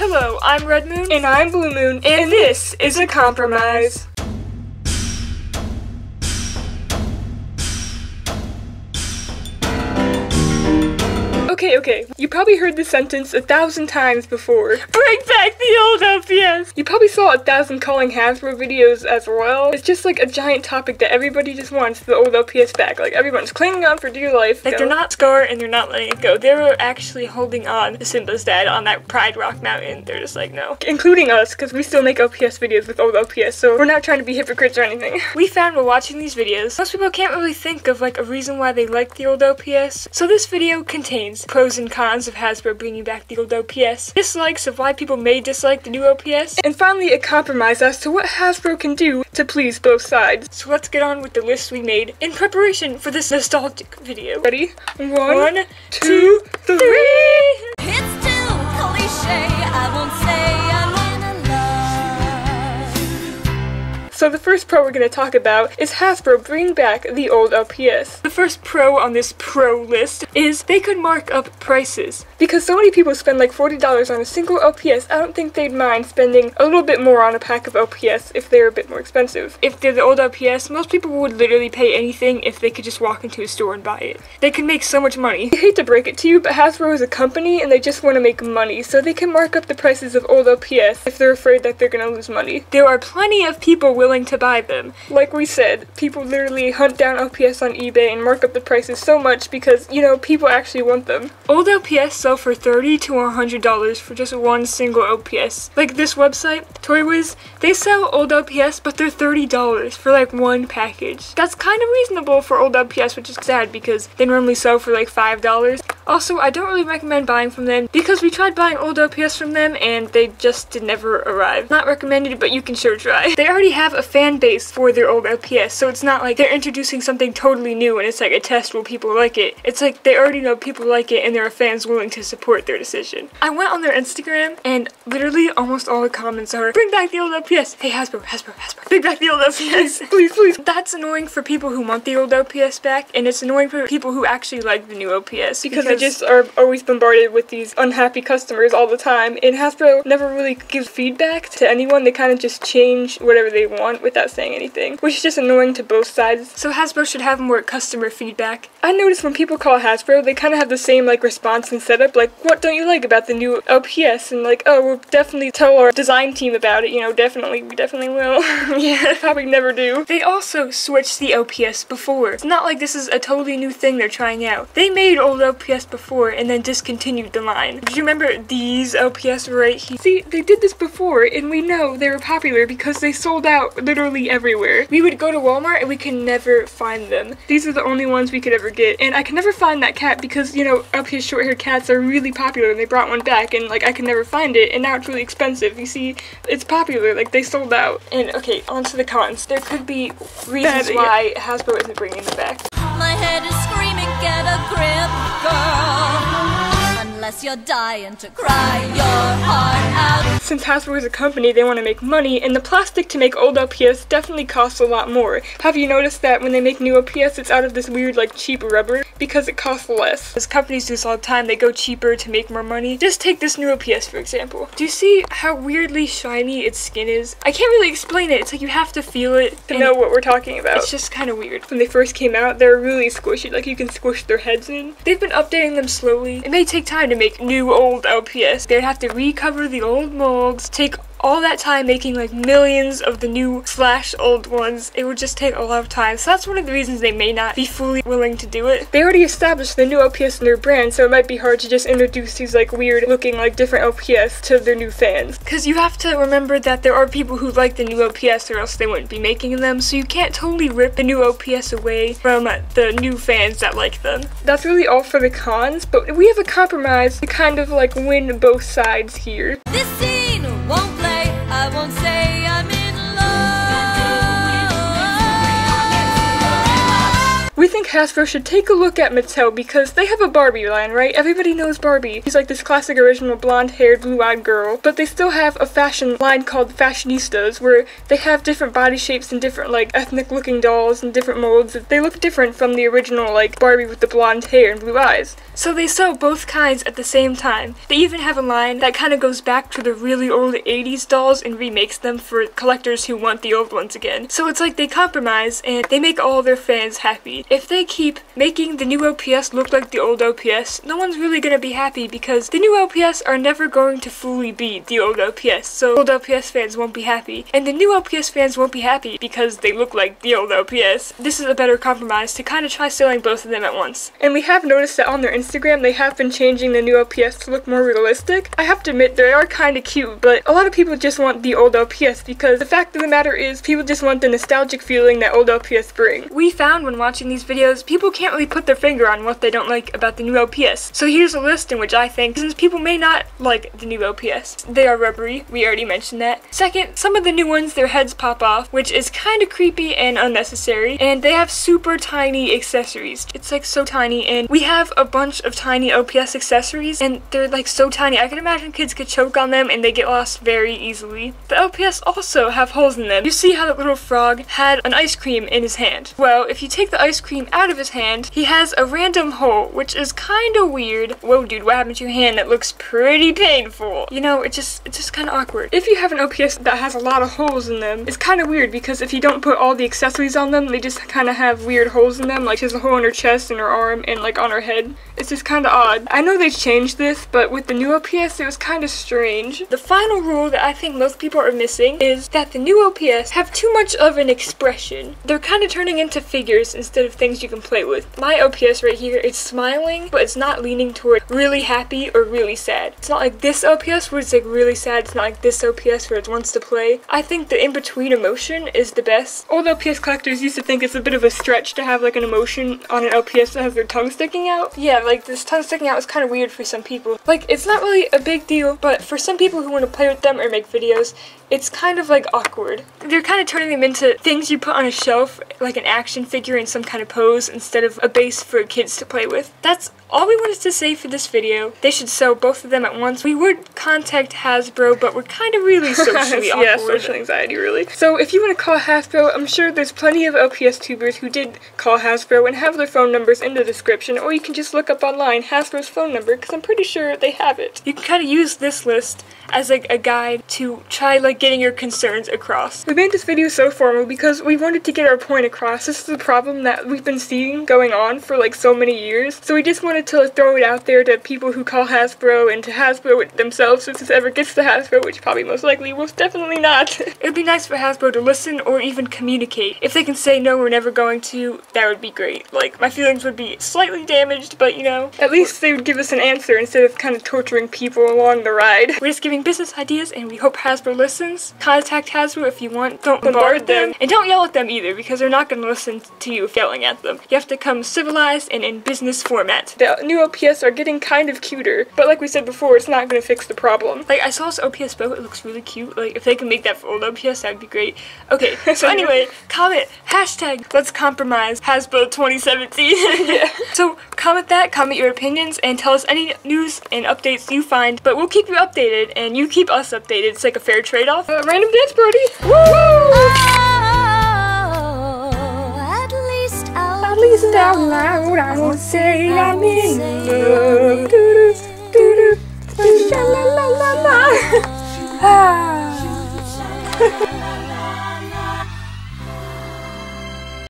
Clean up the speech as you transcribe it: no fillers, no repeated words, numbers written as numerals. Hello, I'm Red Moon. And I'm Blue Moon. And this is a compromise. Okay, you probably heard this sentence 1,000 times before. Bring back the old LPS! You probably saw 1,000 calling Hasbro videos as well. It's just like a giant topic that everybody just wants the old LPS back. Like, everyone's clinging on for dear life. Like, they're not scarred and they're not letting it go. They were actually holding on to Simba's dad on that Pride Rock Mountain. They're just like, no. Including us, because we still make LPS videos with old LPS, so we're not trying to be hypocrites or anything. We found while watching these videos, most people can't really think of, like, a reason why they like the old LPS. So this video contains pros and cons of Hasbro bringing back the old LPS, dislikes of why people may dislike the new LPS, and finally a compromise as to what Hasbro can do to please both sides. So let's get on with the list we made in preparation for this nostalgic video. Ready? One, two, three! It's too cliche, I won't say. So the first pro we're going to talk about is Hasbro bringing back the old LPS. The first pro on this pro list is they could mark up prices. Because so many people spend like $40 on a single LPS, I don't think they'd mind spending a little bit more on a pack of LPS if they're a bit more expensive. If they're the old LPS, most people would literally pay anything if they could just walk into a store and buy it. They could make so much money. I hate to break it to you, but Hasbro is a company and they just want to make money, so they can mark up the prices of old LPS if they're afraid that they're going to lose money. There are plenty of people willing to buy them. Like we said, people literally hunt down LPS on eBay and mark up the prices so much because, you know, people actually want them. Old LPS sell for $30 to $100 for just one single LPS. Like this website, ToyWiz, they sell old LPS, but they're $30 for like one package. That's kind of reasonable for old LPS, which is sad because they normally sell for like $5. Also, I don't really recommend buying from them because we tried buying old LPS from them and they just did never arrive. Not recommended, but you can sure try. They already have a fan base for their old LPS, so it's not like they're introducing something totally new and it's like a test will people like it. It's like they already know people like it and there are fans willing to support their decision. I went on their Instagram and literally almost all the comments are, bring back the old LPS! Hey Hasbro, Hasbro, Hasbro, bring back the old LPS! Please, please! That's annoying for people who want the old LPS back, and it's annoying for people who actually like the new LPS because they just are always bombarded with these unhappy customers all the time, and Hasbro never really gives feedback to anyone. They kind of just change whatever they want without saying anything, which is just annoying to both sides. So Hasbro should have more customer feedback. I noticed when people call Hasbro, they kind of have the same like response and setup, like, what don't you like about the new LPS? And like, oh, we'll definitely tell our design team about it, you know, definitely, we definitely will. Yeah, probably never do. They also switched the LPS before. It's not like this is a totally new thing they're trying out. They made old LPS before and then discontinued the line. Do you remember these LPS right here? See, they did this before and we know they were popular because they sold out literally everywhere. We would go to Walmart and we can never find them. These are the only ones we could ever get, and I can never find that cat because, you know, up here short-haired cats are really popular and they brought one back and like I can never find it, and now it's really expensive. You see, it's popular, like they sold out. And okay, on to the cons. There could be reasons why Hasbro isn't bringing them back. My head is screaming, get a grip, girl. Unless you're dying to cry your heart out. Since Hasbro is a company, they want to make money, and the plastic to make old LPS definitely costs a lot more. Have you noticed that when they make new LPS, it's out of this weird, like, cheap rubber? Because it costs less. As companies do this all the time, they go cheaper to make more money. Just take this new LPS, for example. Do you see how weirdly shiny its skin is? I can't really explain it. It's like you have to feel it to know what we're talking about. It's just kind of weird. When they first came out, they're really squishy. Like, you can squish their heads in. They've been updating them slowly. It may take time to make new old LPS. They'd have to recover the old mold, take all that time making like millions of the new slash old ones. It would just take a lot of time, so that's one of the reasons they may not be fully willing to do it. They already established the new LPS in their brand, so it might be hard to just introduce these like weird looking like different LPS to their new fans, because you have to remember that there are people who like the new LPS or else they wouldn't be making them, so you can't totally rip the new LPS away from the new fans that like them. That's really all for the cons, but we have a compromise to kind of like win both sides here. This scene won't play. I won't say I'm in love. We we think Hasbro should take a look at Mattel because they have a Barbie line, right? Everybody knows Barbie. She's like this classic original blonde-haired, blue-eyed girl, but they still have a fashion line called Fashionistas where they have different body shapes and different like ethnic-looking dolls and different molds. They look different from the original like Barbie with the blonde hair and blue eyes. So they sell both kinds at the same time. They even have a line that kind of goes back to the really old 80s dolls and remakes them for collectors who want the old ones again. So it's like they compromise and they make all their fans happy. If they keep making the new LPS look like the old LPS, no one's really gonna be happy because the new LPS are never going to fully be the old LPS, so old LPS fans won't be happy, and the new LPS fans won't be happy because they look like the old LPS. This is a better compromise to kind of try selling both of them at once. And we have noticed that on their Instagram they have been changing the new LPS to look more realistic. I have to admit they are kind of cute, but a lot of people just want the old LPS because the fact of the matter is people just want the nostalgic feeling that old LPS bring. We found when watching these videos people can't really put their finger on what they don't like about the new LPS. So here's a list in which I think reasons people may not like the new LPS. They are rubbery, we already mentioned that. Second, some of the new ones their heads pop off, which is kind of creepy and unnecessary, and they have super tiny accessories. It's like so tiny, and we have a bunch of tiny LPS accessories and they're like so tiny. I can imagine kids could choke on them and they get lost very easily. The LPS also have holes in them. You see how that little frog had an ice cream in his hand. Well, if you take the ice cream out of his hand, he has a random hole, which is kind of weird. Whoa, dude, what happened to your hand? That looks pretty painful. You know, it's just kind of awkward. If you have an LPS that has a lot of holes in them, it's kind of weird because if you don't put all the accessories on them, they just kind of have weird holes in them. Like, she has a hole in her chest and her arm and like on her head. It's just kind of odd. I know they changed this, but with the new LPS, it was kind of strange. The final rule that I think most people are missing is that the new LPS have too much of an expression. They're kind of turning into figures instead of things you can play with. My LPS right here, it's smiling, but it's not leaning toward really happy or really sad. It's not like this LPS where it's like really sad. It's not like this LPS where it wants to play. I think the in-between emotion is the best. Old LPS collectors used to think it's a bit of a stretch to have like an emotion on an LPS that has their tongue sticking out. Yeah, like this tongue sticking out is kind of weird for some people. Like, it's not really a big deal, but for some people who want to play with them or make videos, it's kind of like awkward. They're kind of turning them into things you put on a shelf, like an action figure in some kind of pose, instead of a base for kids to play with. That's all we wanted to say for this video. They should sell both of them at once. We would contact Hasbro, but we're kind of really socially awkward. Yeah, social anxiety, really. So if you want to call Hasbro, I'm sure there's plenty of LPS tubers who did call Hasbro and have their phone numbers in the description, or you can just look up online Hasbro's phone number, because I'm pretty sure they have it. You can kind of use this list as like a guide to try like getting your concerns across. We made this video so formal because we wanted to get our point across. This is a problem that we've been seeing going on for like so many years, so we just wanted to throw it out there to people who call Hasbro and to Hasbro themselves if this ever gets to Hasbro, which probably most likely will definitely not. It would be nice for Hasbro to listen or even communicate. If they can say no, we're never going to, that would be great. Like, my feelings would be slightly damaged, but you know, at least they would give us an answer instead of kind of torturing people along the ride. We're just giving business ideas and we hope Hasbro listens. Contact Hasbro if you want. Don't bombard them. And don't yell at them either, because they're not going to listen to you yelling at them. You have to come civilized and in business format. The new LPS are getting kind of cuter, but like we said before, it's not going to fix the problem. Like, I saw this LPS bow, it looks really cute. Like, if they can make that for old LPS, that'd be great. Okay, so anyway, comment, hashtag, let's compromise Hasbro 2017. Yeah. So comment that, comment your opinions, and tell us any news and updates you find, but we'll keep you updated, and you keep us updated. It's like a fair trade-off. Random dance party! Woo! At least out loud I won't say I'm in love. Doo-doo, doo-doo, la la la la la.